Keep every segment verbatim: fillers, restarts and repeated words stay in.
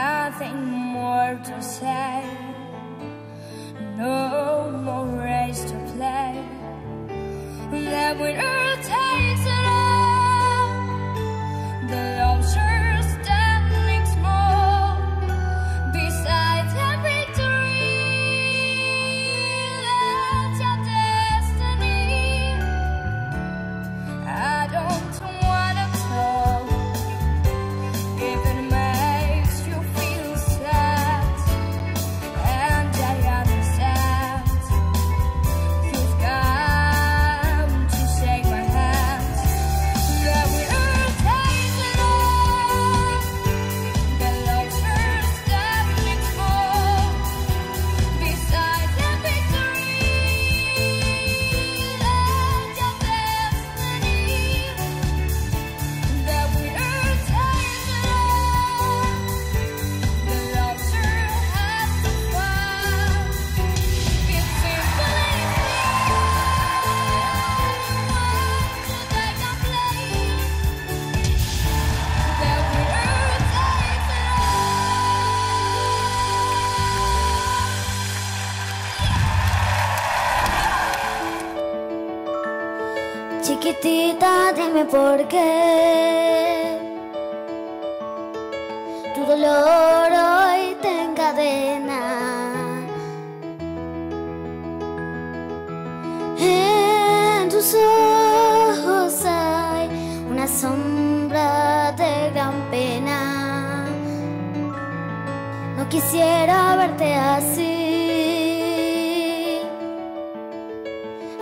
nothing more to say, no more race to play. That winner takes it all, the loser standing small beside a victory. That's your destiny. I don't wanna talk if it makes you feel sad, and I understand you've got to shake my hand. The winner takes it all, the loser standing small beside the victory. That's your destiny. The winner takes it all, the loser has to fight. It's simple and clear, so they can play. The winner takes it all. Chiquitita, dime por qué tu dolor hoy te encadena. En tus ojos hay una sombra de gran pena. No quisiera verte así,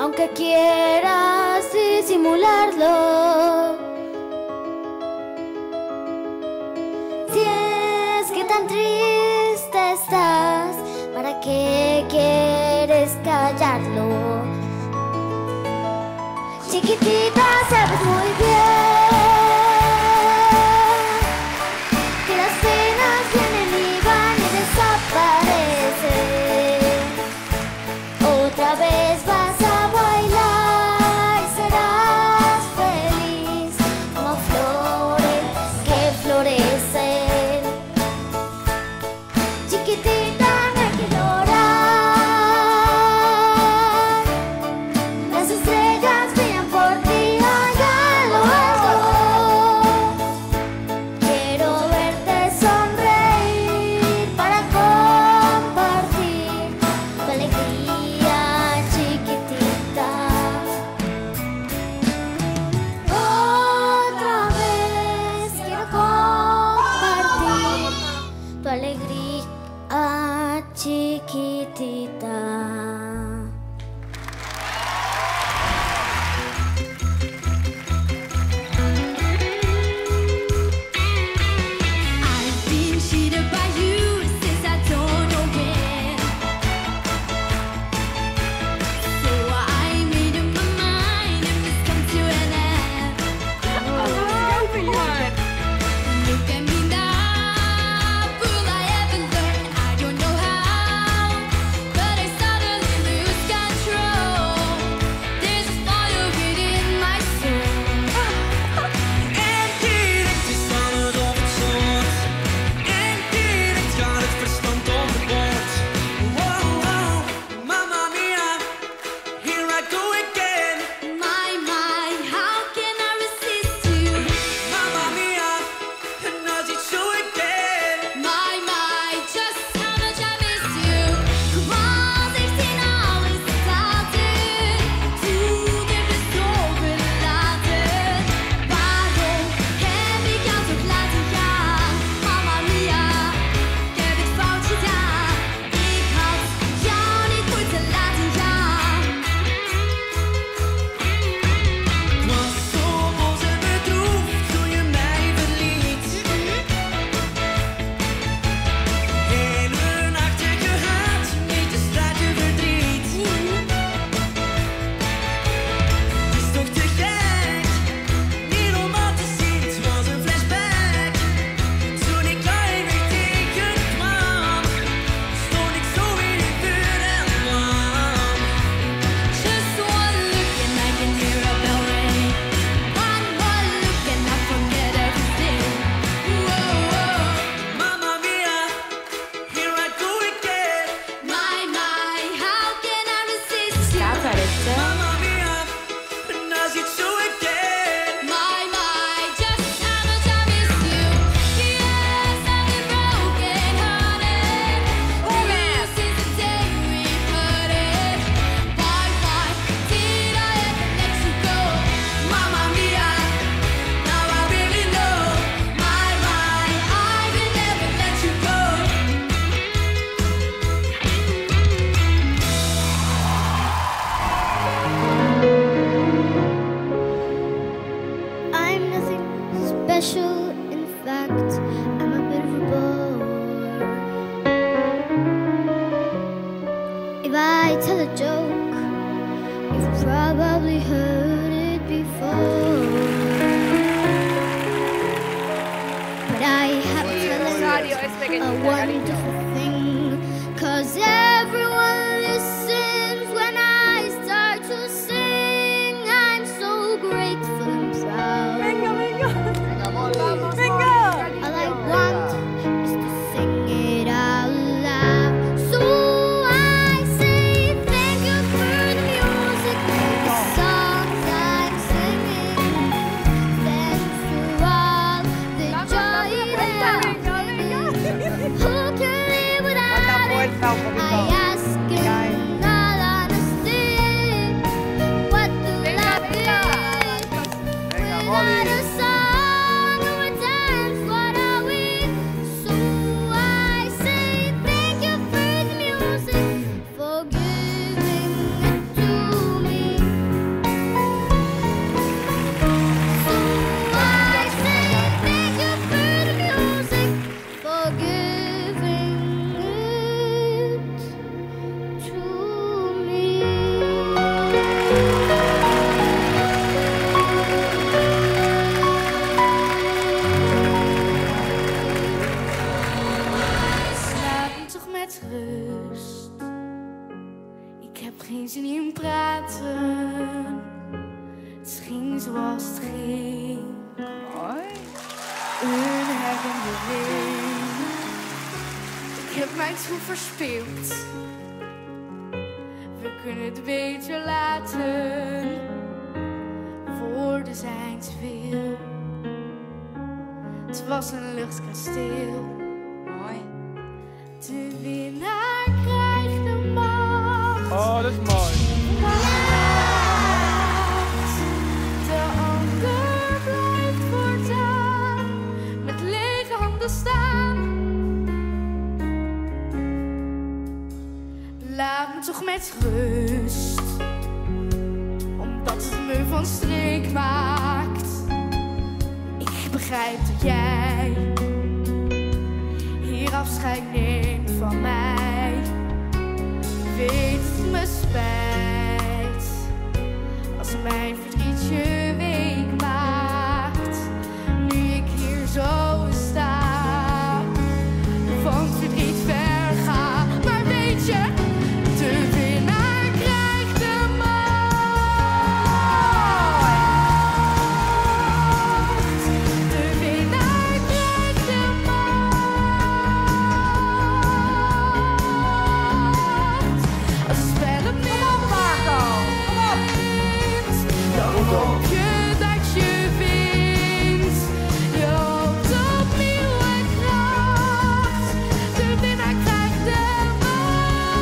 aunque quieras disimularlo. Si es que tan triste estás, ¿para qué quieres callarlo? Chiquitita, sabes muy bien que las penas vienen y van y desaparecen. Otra vez vas a bailar y serás feliz como flores que florecen. Chiquitita, no hay que llorar. Las estrellas brillan por ti, hágalo algo. Quiero verte sonreír para compartir tu alegría, chiquitita. Otra vez quiero compartir tu alegría, chiquitita. I've been cheated by you since I don't know when. So I made up my mind and it's come to an end. Look at me now, all I ever learned. I don't know how, but I saw probably heard it before, but I have to tell you a wonderful thing, cause everyone listens when I start to sing. I'm so grateful and proud. Venga, venga. Venga, venga. All I want is to sing it out loud. So I say thank you for the music, the songs I'm singing. Thanks for all the joy that I'm giving. Who can live without it? Rust. Ik heb geen zin in praten. Het ging zoals het ging. Mooi. Een hebbende wind. Ik heb mijn troep verspeeld. We kunnen het beter laten. Woorden zijn te veel. Het was een luchtkasteel. De winnaar krijgt de macht. Oh, dat is mooi. De ander blijft voortaan met lege handen staan. Laat me toch met rust, omdat het me van streek maakt. Ik begrijp dat jij hier afscheid neemt van mij. Weet het me spijt als mijn verdrietje week maakt. Nu ik hier zo sta, van het verdriet ver ga. Maar weet je, de winnaar krijgt de macht. De winnaar krijgt de macht. Hoop je dat je wint, je hoopt op nieuwe kracht, de winnaar krijgt de macht.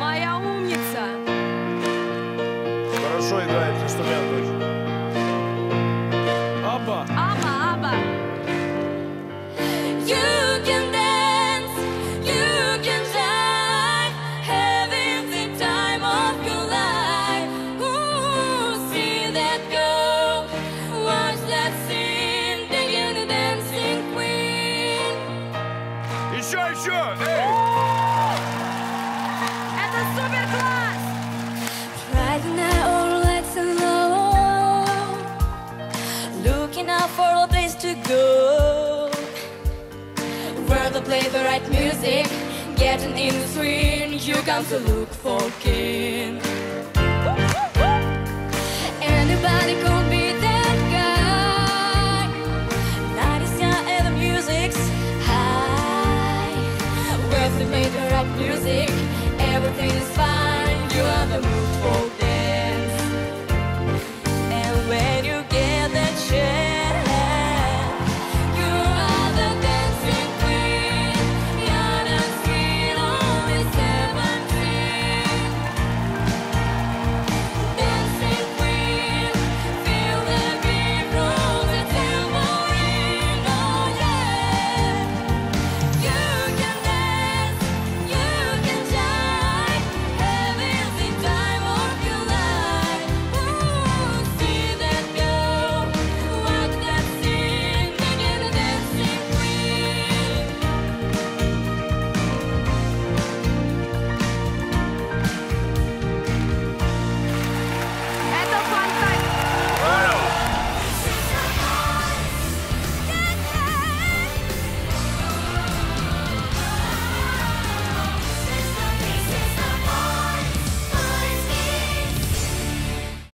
Моя умница. Хорошо играет инструмент очень. Go where they play the right music, getting in the swing. You come to look for kin.